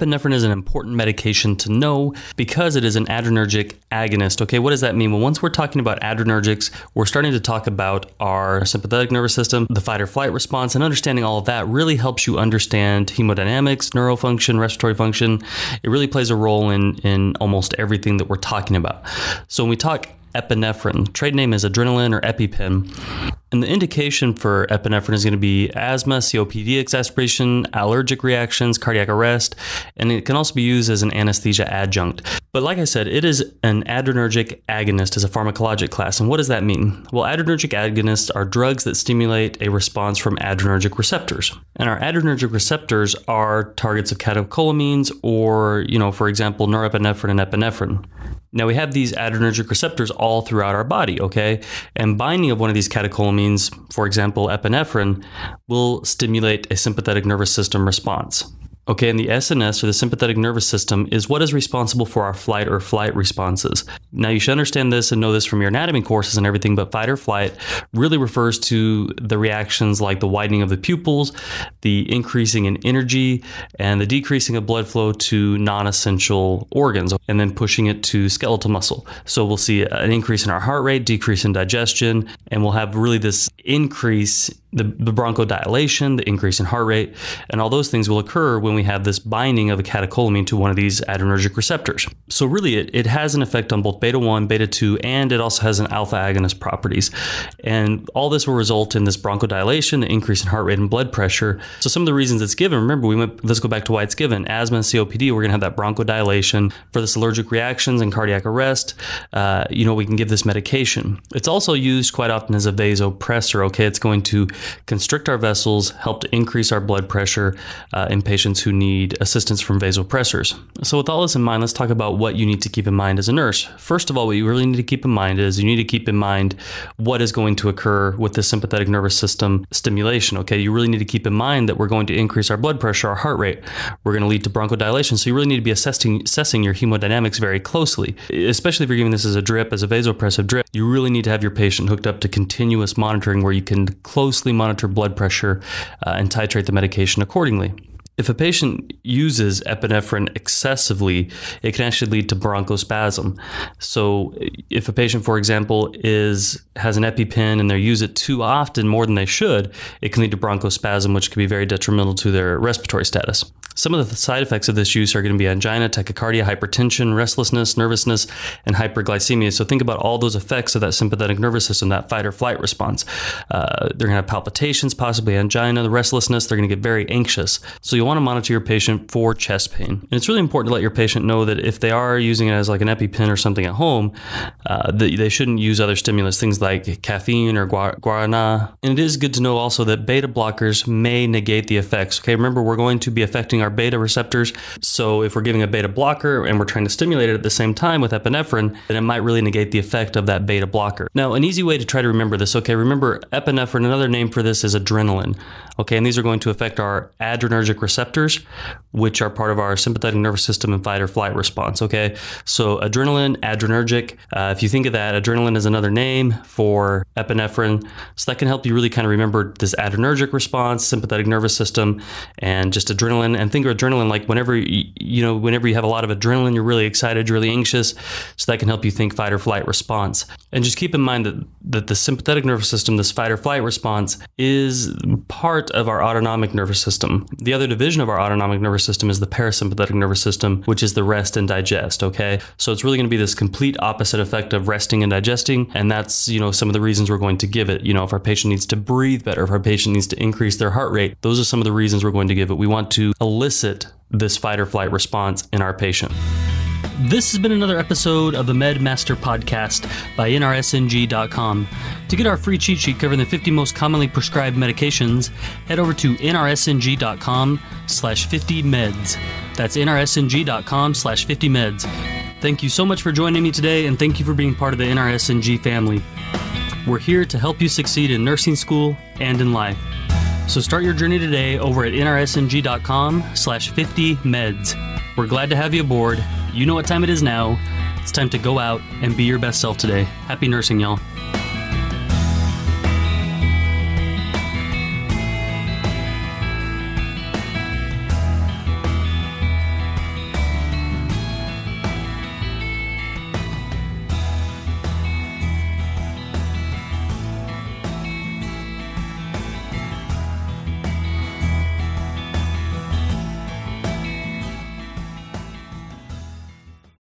epinephrine is an important medication to know because it is an adrenergic agonist. Okay, what does that mean? Well, once we're talking about adrenergics, we're starting to talk about our sympathetic nervous system, the fight or flight response, and understanding all of that really helps you understand hemodynamics, neurofunction, respiratory function. It really plays a role in almost everything that we're talking about. So when we talk epinephrine, trade name is Adrenalin or EpiPen. And the indication for epinephrine is going to be asthma, COPD exacerbation, allergic reactions, cardiac arrest, and it can also be used as an anesthesia adjunct. But like I said, it is an adrenergic agonist as a pharmacologic class. And what does that mean? Well, adrenergic agonists are drugs that stimulate a response from adrenergic receptors. And our adrenergic receptors are targets of catecholamines or, for example, norepinephrine and epinephrine. Now we have these adrenergic receptors all throughout our body, okay? And binding of one of these catecholamines, for example, epinephrine, will stimulate a sympathetic nervous system response. Okay, and the SNS, or the sympathetic nervous system, is what is responsible for our fight or flight responses. Now, you should understand this and know this from your anatomy courses and everything, but fight or flight really refers to the reactions like the widening of the pupils, the increasing in energy, and the decreasing of blood flow to non-essential organs, and then pushing it to skeletal muscle. So we'll see an increase in our heart rate, decrease in digestion, and we'll have really this increase, the bronchodilation, the increase in heart rate, and all those things will occur when we have this binding of a catecholamine to one of these adrenergic receptors. So really it has an effect on both beta-1, beta-2, and it also has an alpha agonist properties. And all this will result in this bronchodilation, the increase in heart rate and blood pressure. So some of the reasons it's given, remember, let's go back to why it's given. Asthma and COPD, we're gonna have that bronchodilation. For this allergic reactions and cardiac arrest, we can give this medication. It's also used quite often as a vasopressor, okay? It's going to constrict our vessels, help to increase our blood pressure in patients who need assistance from vasopressors. So with all this in mind, let's talk about what you need to keep in mind as a nurse. First of all, what you really need to keep in mind is you need to keep in mind what is going to occur with the sympathetic nervous system stimulation, okay? You really need to keep in mind that we're going to increase our blood pressure, our heart rate. We're going to lead to bronchodilation, so you really need to be assessing your hemodynamics very closely, especially if you're giving this as a drip, as a vasopressive drip. You really need to have your patient hooked up to continuous monitoring where you can closely monitor blood pressure and titrate the medication accordingly. If a patient uses epinephrine excessively, it can actually lead to bronchospasm. So if a patient, for example, has an EpiPen and they use it too often, more than they should, it can lead to bronchospasm, which can be very detrimental to their respiratory status. Some of the side effects of this use are going to be angina, tachycardia, hypertension, restlessness, nervousness, and hyperglycemia. So think about all those effects of that sympathetic nervous system, that fight or flight response. They're going to have palpitations, possibly angina, the restlessness. They're going to get very anxious. So you'll want to monitor your patient for chest pain. And it's really important to let your patient know that if they are using it as like an EpiPen or something at home, they shouldn't use other stimulus, things like caffeine or guarana. And it is good to know also that beta blockers may negate the effects. Okay, remember, we're going to be affecting our beta receptors. So if we're giving a beta blocker and we're trying to stimulate it at the same time with epinephrine, then it might really negate the effect of that beta blocker. Now, an easy way to try to remember this, okay, remember epinephrine, another name for this is adrenaline. Okay, and these are going to affect our adrenergic receptors, which are part of our sympathetic nervous system and fight or flight response, okay? So adrenaline, adrenergic, if you think of that, adrenaline is another name for epinephrine. So that can help you really kind of remember this adrenergic response, sympathetic nervous system, and just adrenaline. And think of adrenaline like whenever you have a lot of adrenaline, you're really excited, you're really anxious. So that can help you think fight or flight response. And just keep in mind that the sympathetic nervous system, this fight or flight response, is part of our autonomic nervous system. The other division of our autonomic nervous system is the parasympathetic nervous system, which is the rest and digest, okay? So it's really going to be this complete opposite effect of resting and digesting, and that's, some of the reasons we're going to give it. If our patient needs to breathe better, if our patient needs to increase their heart rate, those are some of the reasons we're going to give it. We want to elicit this fight or flight response in our patient. This has been another episode of the Med Master Podcast by NRSNG.com. To get our free cheat sheet covering the 50 most commonly prescribed medications, head over to NRSNG.com/50meds. That's NRSNG.com/50meds. Thank you so much for joining me today, and thank you for being part of the NRSNG family. We're here to help you succeed in nursing school and in life. So start your journey today over at NRSNG.com/50meds. We're glad to have you aboard. You know what time it is now. It's time to go out and be your best self today. Happy nursing, y'all.